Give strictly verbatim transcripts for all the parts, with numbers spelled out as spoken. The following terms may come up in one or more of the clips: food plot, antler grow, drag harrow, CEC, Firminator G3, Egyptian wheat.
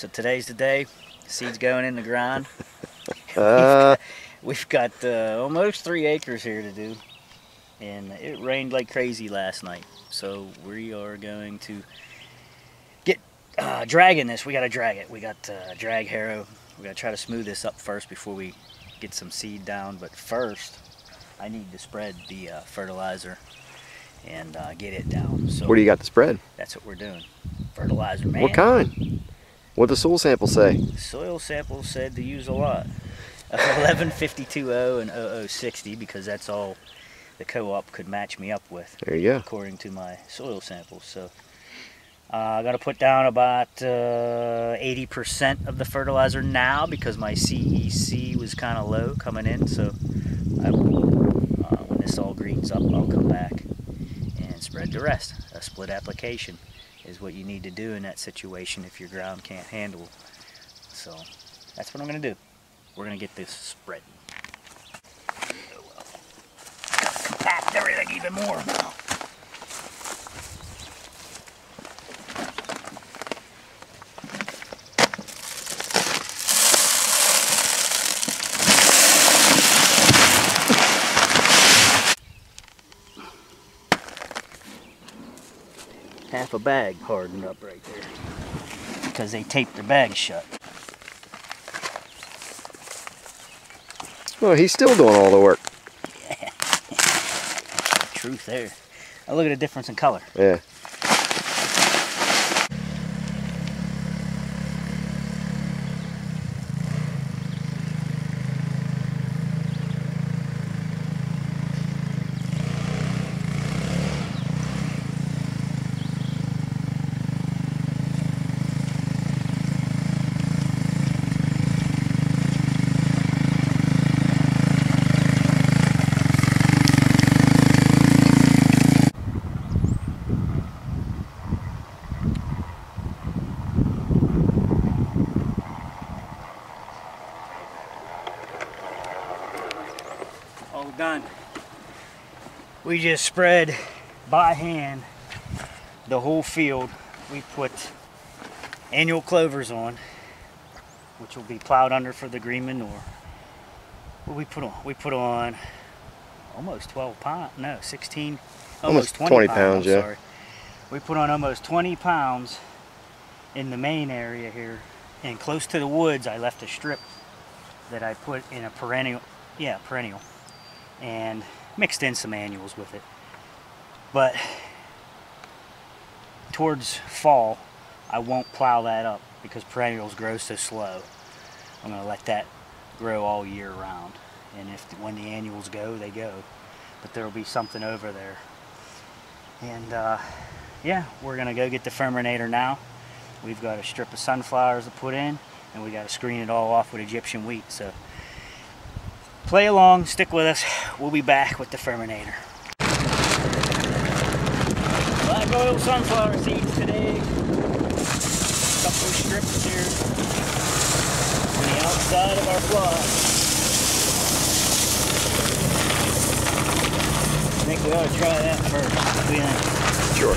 So today's the day. Seeds going in the ground. uh. We've got, we've got uh, almost three acres here to do. And it rained like crazy last night. So we are going to get uh, dragging this. We got to drag it. We got to uh, drag harrow. We got to try to smooth this up first before we get some seed down. But first, I need to spread the uh, fertilizer and uh, get it down. So what do you got to spread? That's what we're doing. Fertilizer, man. What kind? What did the soil sample say? The soil sample said to use a lot of eleven fifty-two oh and zero zero sixty because that's all the co-op could match me up with. There you go. According to my soil samples. So uh, I'm going to put down about eighty percent of the fertilizer now because my C E C was kind of low coming in. So I will, uh, when this all greens up, I'll come back and spread the rest. A split application is what you need to do in that situation if your ground can't handle. So that's what I'm going to do. We're going to get this spread. Everything even more now. Half a bag hardened up right there because they taped their bags shut. Well, he's still doing all the work. Truth there. Now look at the difference in color. Yeah. Done. We just spread by hand the whole field. We put annual clovers on, which will be plowed under for the green manure. What we put on? We put on almost twelve pounds, no, sixteen, almost, almost twenty, twenty pounds, pounds, yeah. Sorry. We put on almost twenty pounds in the main area here, and close to the woods I left a strip that I put in a perennial, yeah, perennial. And mixed in some annuals with it. But towards fall, I won't plow that up because perennials grow so slow. I'm gonna let that grow all year round. And if when the annuals go, they go. But there'll be something over there. And uh, yeah, we're gonna go get the Firminator now. We've got a strip of sunflowers to put in, and we gotta screen it all off with Egyptian wheat. So play along, stick with us. We'll be back with the Firminator. Black oil sunflower seeds today. Couple strips here on the outside of our plot. I think we ought to try that first. Sure.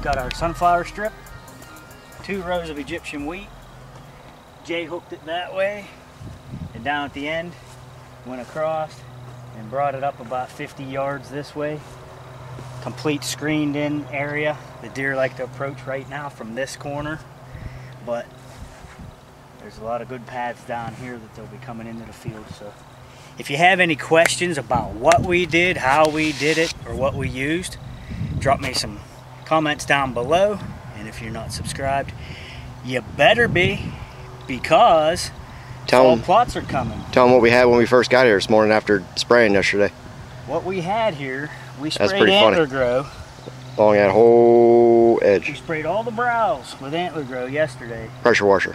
Got our sunflower strip, two rows of Egyptian wheat, Jay hooked it that way, and down at the end went across and brought it up about fifty yards this way. Complete screened in area. The deer like to approach right now from this corner, but there's a lot of good paths down here that they'll be coming into the field. So if you have any questions about what we did, how we did it, or what we used, drop me some comments down below, And if you're not subscribed, you better be, because tell them, plots are coming. Tell them what we had when we first got here this morning after spraying yesterday. What we had here, we sprayed antler grow. Along that whole edge. We sprayed all the browse with antler grow yesterday. Pressure washer.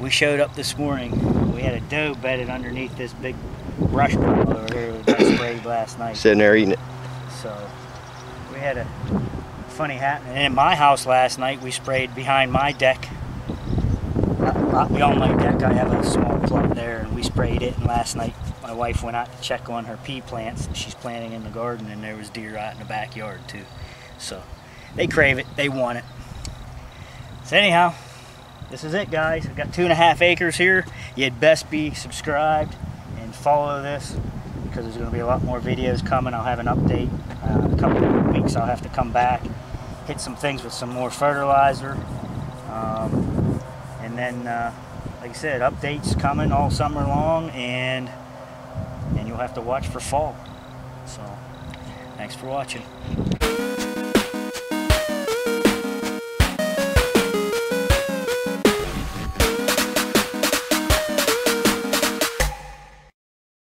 We showed up this morning. We had a doe bedded underneath this big brush pile over here that we sprayed last night. Sitting there eating it. So we had a funny happening. And in my house last night, we sprayed behind my deck. We on my deck, I have a small plot there, and we sprayed it. And last night, my wife went out to check on her pea plants that she's planting in the garden, and there was deer out in the backyard too. So they crave it, they want it. So anyhow, this is it, guys. I've got two and a half acres here. You'd best be subscribed and follow this, because there's going to be a lot more videos coming. I'll have an update uh, in a couple of weeks. I'll have to come back, hit some things with some more fertilizer, um, and then uh, like I said, updates coming all summer long, and and you'll have to watch for fall. So thanks for watching.